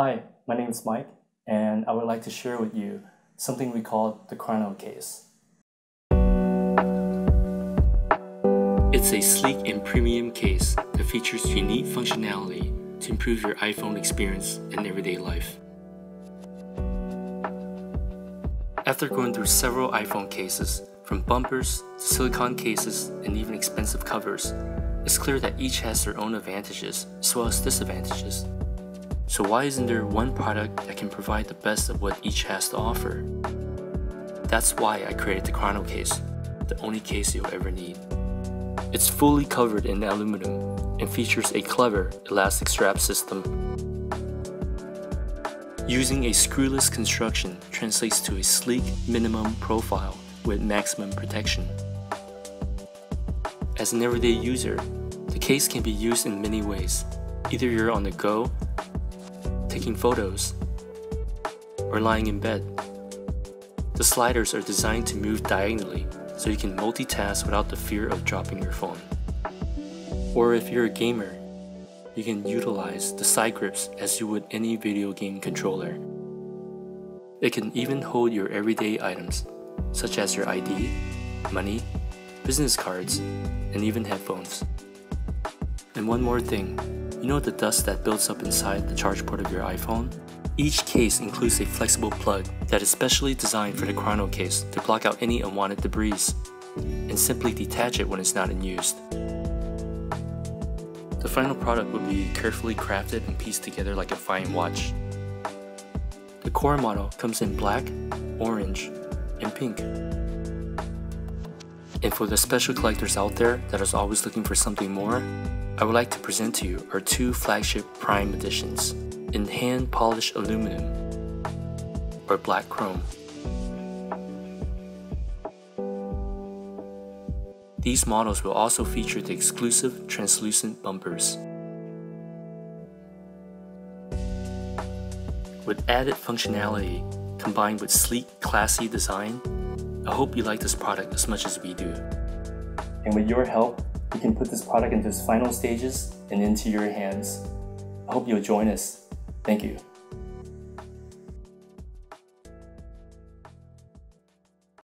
Hi, my name is Mike, and I would like to share with you something we call the Chrono Case. It's a sleek and premium case that features unique functionality to improve your iPhone experience in everyday life. After going through several iPhone cases, from bumpers to silicone cases and even expensive covers, it's clear that each has their own advantages as well as disadvantages. So why isn't there one product that can provide the best of what each has to offer? That's why I created the Chrono Case, the only case you'll ever need. It's fully covered in aluminum and features a clever elastic strap system. Using a screwless construction translates to a sleek minimum profile with maximum protection. As an everyday user, the case can be used in many ways. Either you're on the go, taking photos, or lying in bed. The sliders are designed to move diagonally so you can multitask without the fear of dropping your phone. Or if you're a gamer, you can utilize the side grips as you would any video game controller. It can even hold your everyday items, such as your ID, money, business cards, and even headphones. And one more thing, you know the dust that builds up inside the charge port of your iPhone? Each case includes a flexible plug that is specially designed for the Chrono Case to block out any unwanted debris and simply detach it when it's not in use. The final product will be carefully crafted and pieced together like a fine watch. The core model comes in black, orange, and pink. And for the special collectors out there that is always looking for something more, I would like to present to you our two flagship Prime editions in hand-polished aluminum or black chrome. These models will also feature the exclusive translucent bumpers. With added functionality combined with sleek, classy design, I hope you like this product as much as we do. And with your help, we can put this product into its final stages and into your hands. I hope you'll join us. Thank you.